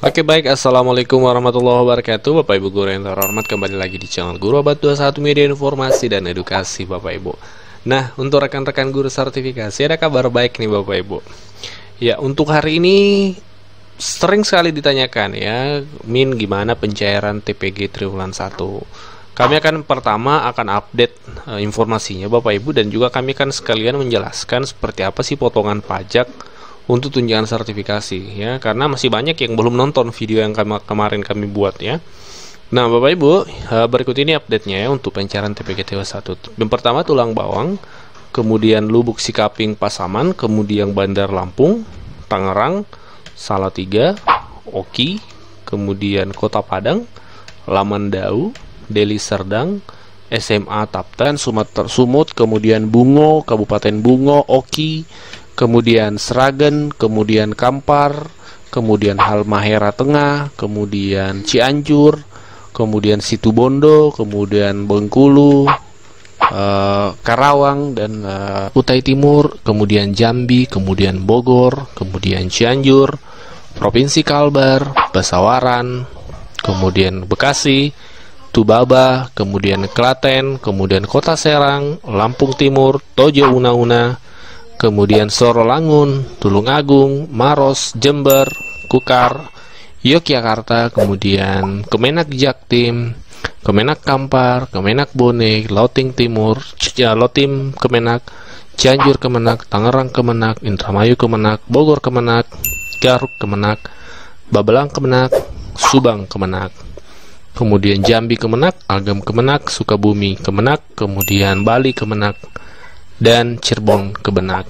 Oke baik, assalamualaikum warahmatullahi wabarakatuh. Bapak Ibu guru yang terhormat, kembali lagi di channel Guru Abad 21 Media Informasi dan Edukasi Bapak Ibu. Nah, untuk rekan-rekan guru sertifikasi ada kabar baik nih Bapak Ibu. Ya, untuk hari ini sering sekali ditanyakan ya, Min gimana pencairan TPG triwulan 1. Kami akan pertama akan update informasinya Bapak Ibu, dan juga kami akan sekalian menjelaskan seperti apa sih potongan pajak untuk tunjangan sertifikasi ya, karena masih banyak yang belum nonton video yang kemarin kami buat ya. Nah Bapak Ibu, berikut ini update-nya ya untuk pencairan TPGTW 1. Yang pertama Tulang Bawang, kemudian Lubuk Sikaping Pasaman, kemudian Bandar Lampung, Tangerang, Salatiga, Oki, kemudian Kota Padang, Lamandau, Deli Serdang, SMA Tapten, Sumatera Sumut, kemudian Bungo, Kabupaten Bungo, Oki, kemudian Sragen, kemudian Kampar, kemudian Halmahera Tengah, kemudian Cianjur, kemudian Situbondo, kemudian Bengkulu, Karawang, dan Utei Timur, kemudian Jambi, kemudian Bogor, kemudian Cianjur, Provinsi Kalbar, Pesawaran, kemudian Bekasi, Tubaba, kemudian Klaten, kemudian Kota Serang, Lampung Timur, Tojo Una-Una, kemudian Sorolangun, Tulung Agung, Maros, Jember, Kukar, Yogyakarta, kemudian Kemenag Jaktim, Kemenag Kampar, Kemenag Bone, Lauting Timur, Lotim Kemenag, Cianjur Kemenag, Tangerang Kemenag, Indramayu Kemenag, Bogor Kemenag, Garut Kemenag, Babelang Kemenag, Subang Kemenag, kemudian Jambi Kemenag, Agam Kemenag, Sukabumi Kemenag, kemudian Bali Kemenag, dan Cirebon Kemenag.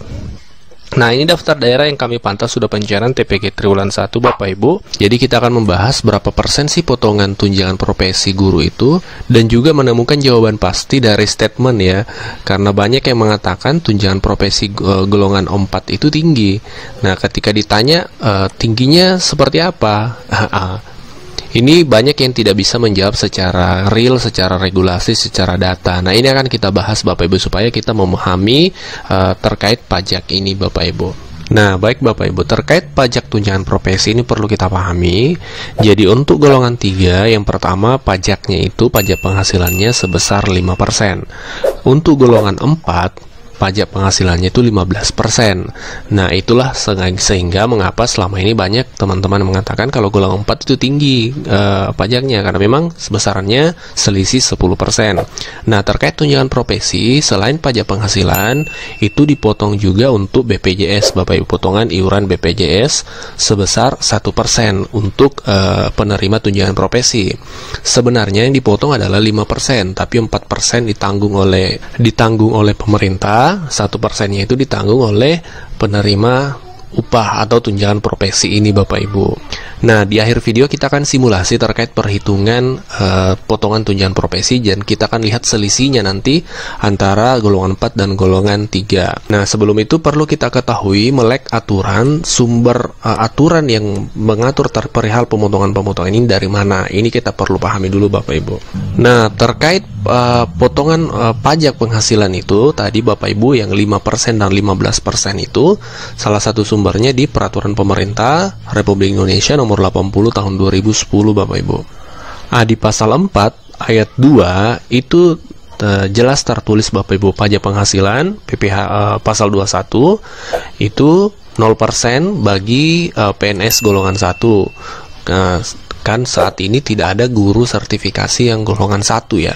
Nah, ini daftar daerah yang kami pantau sudah pencairan TPG triwulan 1 Bapak Ibu. Jadi kita akan membahas berapa persen sih potongan tunjangan profesi guru itu, dan juga menemukan jawaban pasti dari statement ya, karena banyak yang mengatakan tunjangan profesi golongan 4 itu tinggi. Nah, ketika ditanya tingginya seperti apa, ini banyak yang tidak bisa menjawab secara real, secara regulasi, secara data. Nah, ini akan kita bahas Bapak Ibu supaya kita memahami terkait pajak ini Bapak Ibu. Nah, baik Bapak Ibu, terkait pajak tunjangan profesi ini perlu kita pahami. Jadi untuk golongan 3, yang pertama pajaknya itu pajak penghasilannya sebesar 5%. Untuk golongan 4, pajak penghasilannya itu 15%. Nah, itulah sehingga mengapa selama ini banyak teman-teman mengatakan kalau golongan 4 itu tinggi pajaknya, karena memang sebesarannya selisih 10%. Nah, terkait tunjangan profesi, selain pajak penghasilan, itu dipotong juga untuk BPJS, Bapak Ibu, potongan iuran BPJS sebesar 1% untuk penerima tunjangan profesi. Sebenarnya yang dipotong adalah 5%, tapi 4% ditanggung oleh pemerintah, 1%-nya itu ditanggung oleh penerima upah atau tunjangan profesi ini Bapak Ibu. Nah, di akhir video kita akan simulasi terkait perhitungan potongan tunjangan profesi, dan kita akan lihat selisihnya nanti antara golongan 4 dan golongan 3. Nah, sebelum itu perlu kita ketahui melek aturan, sumber aturan yang mengatur perihal pemotongan-pemotongan ini dari mana. Ini kita perlu pahami dulu Bapak Ibu. Nah, terkait potongan pajak penghasilan itu tadi Bapak Ibu, yang 5% dan 15% itu salah satu sumbernya di Peraturan Pemerintah Republik Indonesia Nomor 80 Tahun 2010 Bapak Ibu. Di pasal 4 ayat 2 itu jelas tertulis Bapak Ibu, pajak penghasilan PPH pasal 21 itu 0% bagi PNS golongan 1. Kan saat ini tidak ada guru sertifikasi yang golongan 1 ya.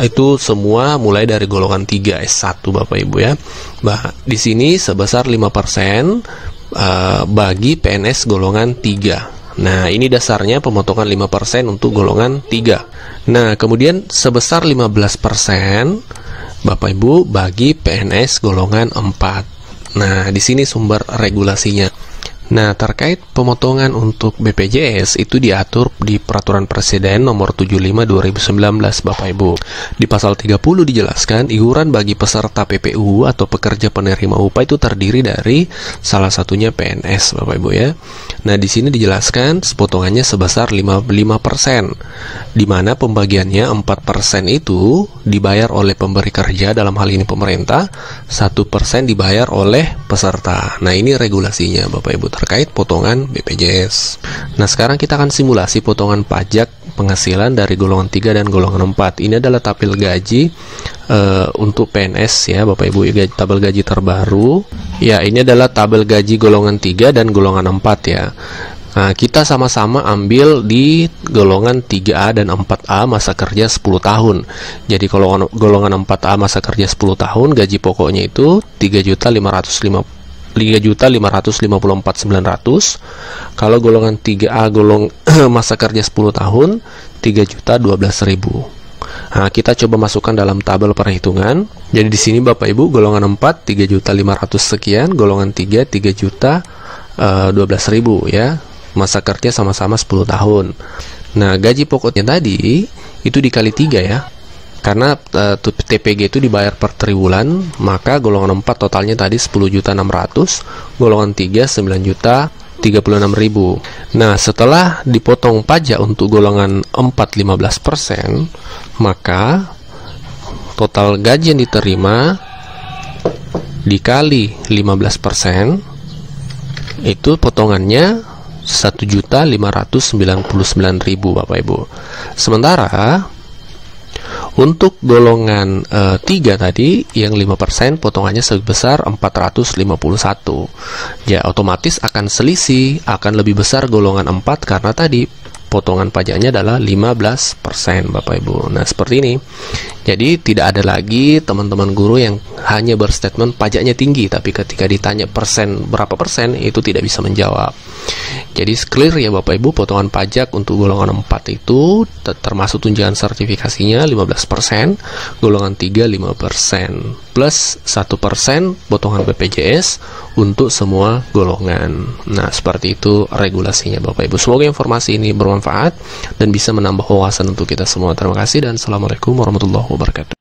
Itu semua mulai dari golongan 3 S1 Bapak Ibu ya. Nah, di sini sebesar 5% bagi PNS golongan 3. Nah, ini dasarnya pemotongan 5% untuk golongan 3. Nah, kemudian sebesar 15% Bapak Ibu bagi PNS golongan 4. Nah, di sini sumber regulasinya. Nah, terkait pemotongan untuk BPJS itu diatur di Peraturan Presiden Nomor 75 2019 Bapak Ibu. Di pasal 30 dijelaskan iuran bagi peserta PPU atau pekerja penerima upah itu terdiri dari salah satunya PNS Bapak Ibu ya. Nah, di sini dijelaskan potongannya sebesar 55%, di mana pembagiannya 4% itu dibayar oleh pemberi kerja, dalam hal ini pemerintah, 1% dibayar oleh peserta. Nah, ini regulasinya Bapak Ibu. terkait potongan BPJS. Nah, sekarang kita akan simulasi potongan pajak penghasilan dari golongan 3 dan golongan 4. Ini adalah tabel gaji untuk PNS ya Bapak Ibu, tabel gaji terbaru. Ya, ini adalah tabel gaji golongan 3 dan golongan 4 ya. Nah, kita sama-sama ambil di golongan 3A dan 4A masa kerja 10 tahun. Jadi kalau golongan 4A masa kerja 10 tahun, gaji pokoknya itu 3.554.900. Kalau golongan 3A masa kerja 10 tahun 3.012.000. Nah, kita coba masukkan dalam tabel perhitungan. Jadi di sini Bapak Ibu, golongan 4 3.500 sekian, golongan 3 3.012.000 ya. Masa kerja sama-sama 10 tahun. Nah, gaji pokoknya tadi itu dikali 3 ya. Karena TPG itu dibayar per triwulan, maka golongan 4 totalnya tadi 10.600.000, golongan 3 9.036.000. Nah, setelah dipotong pajak untuk golongan 4 15%, maka total gaji yang diterima dikali 15% itu potongannya 1.599.000 Bapak Ibu. Sementara untuk golongan 3 tadi yang 5% potongannya sebesar 451. Ya, otomatis akan selisih, akan lebih besar golongan 4 karena tadi potongan pajaknya adalah 15% Bapak Ibu. Nah, seperti ini. Jadi tidak ada lagi teman-teman guru yang hanya berstatement pajaknya tinggi, tapi ketika ditanya persen berapa persen itu tidak bisa menjawab. Jadi clear ya Bapak Ibu, potongan pajak untuk golongan 4 itu termasuk tunjangan sertifikasinya 15%, golongan 3 5% plus 1% potongan BPJS untuk semua golongan. Nah, seperti itu regulasinya Bapak Ibu. Semoga informasi ini bermanfaat dan bisa menambah wawasan untuk kita semua. Terima kasih dan assalamualaikum warahmatullahi wabarakatuh.